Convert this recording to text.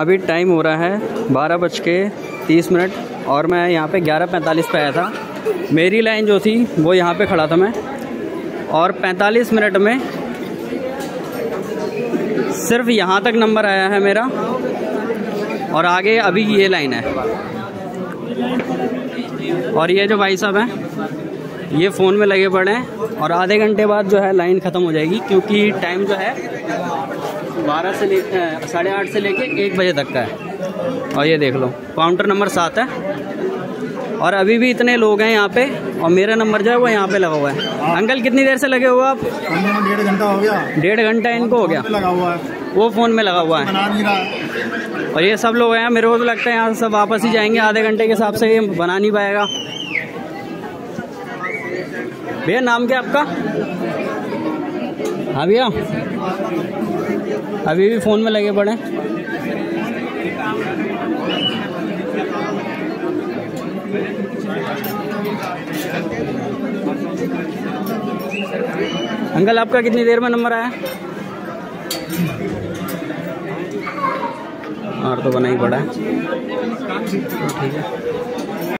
अभी टाइम हो रहा है 12:30 और मैं यहाँ पे 11:45 पे आया था। मेरी लाइन जो थी वो यहाँ पे खड़ा था मैं, और 45 मिनट में सिर्फ यहाँ तक नंबर आया है मेरा, और आगे अभी ये लाइन है। और ये जो भाई साहब हैं ये फ़ोन में लगे पड़े हैं, और आधे घंटे बाद जो है लाइन ख़त्म हो जाएगी, क्योंकि टाइम जो है 12 से लेकर 8:30 से लेकर 1 बजे तक का है। और ये देख लो काउंटर नंबर 7 है, और अभी भी इतने लोग हैं यहाँ पे, और मेरा नंबर जो है वो यहाँ पे लगा हुआ है। अंकल कितनी देर से लगे हुआ आप? 1.5 घंटा हो गया। 1.5 घंटा इनको हो गया लगा हुआ है, वो फ़ोन में लगा हुआ है, बना नहीं रहा है। और ये सब लोग हैं, मेरे को तो लगता है यहाँ सब वापस ही जाएंगे आधे घंटे के हिसाब से, ये बना नहीं पाएगा। भैया नाम क्या आपका? हाँ भैया अभी भी फ़ोन में लगे पड़े। अंकल आपका कितनी देर में नंबर आया? और तो बना ही पड़ा है, ठीक है।